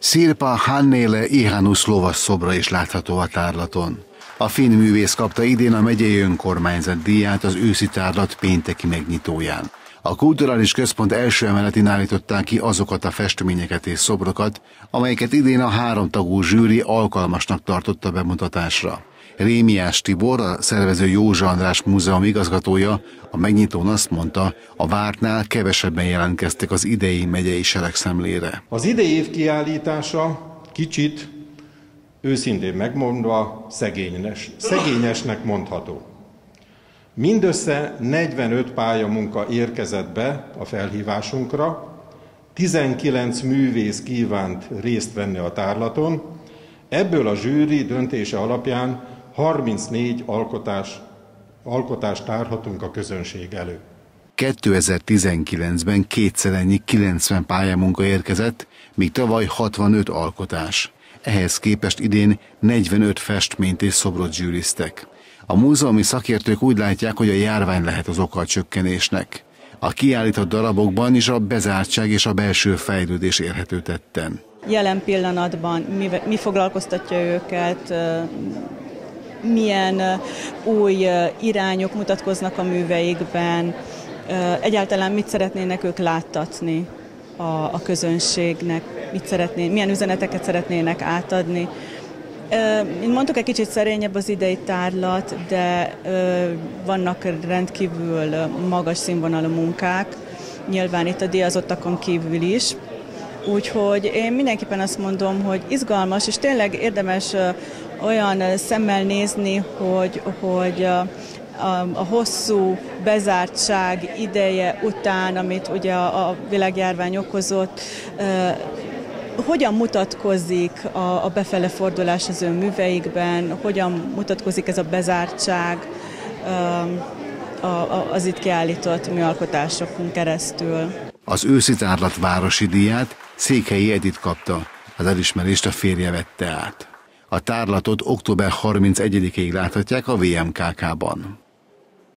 Sirpa Hannéle Ivánusz Lovas szobra is látható a tárlaton. A finn művész kapta idén a megyei önkormányzat díját az Őszi tárlat pénteki megnyitóján. A kulturális központ első emeletén állították ki azokat a festményeket és szobrokat, amelyeket idén a háromtagú zsűri alkalmasnak tartotta bemutatásra. Rémiás Tibor, a szervező Józsa András Múzeum igazgatója a megnyitón azt mondta, a vártnál kevesebben jelentkeztek az idei megyei seregszemlére. Az idei év kiállítása kicsit, őszintén megmondva, szegényesnek mondható. Mindössze 45 pályamunka érkezett be a felhívásunkra, 19 művész kívánt részt venni a tárlaton, ebből a zsűri döntése alapján 34 alkotást tárhatunk a közönség elő. 2019-ben kétszer ennyi 90 pályamunka érkezett, míg tavaly 65 alkotás. Ehhez képest idén 45 festményt és szobrot zsűriztek. A múzeumi szakértők úgy látják, hogy a járvány lehet az oka a csökkenésnek. A kiállított darabokban is a bezártság és a belső fejlődés érhető tetten. Jelen pillanatban mi foglalkoztatja őket, milyen új irányok mutatkoznak a műveikben, egyáltalán mit szeretnének ők láttatni a közönségnek, milyen üzeneteket szeretnének átadni. Mint mondtuk, egy kicsit szerényebb az idei tárlat, de vannak rendkívül magas színvonalú munkák, nyilván itt a díjazottakon kívül is. Úgyhogy én mindenképpen azt mondom, hogy izgalmas, és tényleg érdemes olyan szemmel nézni, hogy a hosszú bezártság ideje után, amit ugye a világjárvány okozott, hogyan mutatkozik a befele fordulás az ön műveikben, hogyan mutatkozik ez a bezártság az itt kiállított műalkotásokon keresztül. Az Őszi tárlat városi díját Székely Edit kapta, az elismerést a férje vette át. A tárlatot október 31-ig láthatják a VMKK-ban.